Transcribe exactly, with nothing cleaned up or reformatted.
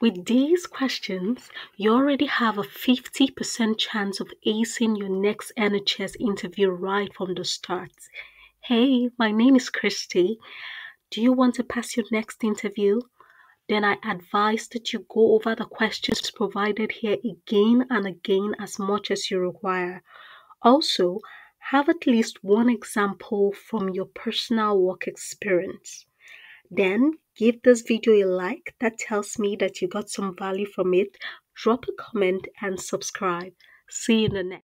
With these questions, you already have a fifty percent chance of acing your next N H S interview right from the start. Hey, my name is Christy. Do you want to pass your next interview? Then I advise that you go over the questions provided here again and again as much as you require. Also, have at least one example from your personal work experience. Then give this video a like. That tells me that you got some value from it. Drop a comment and subscribe. See you in the next.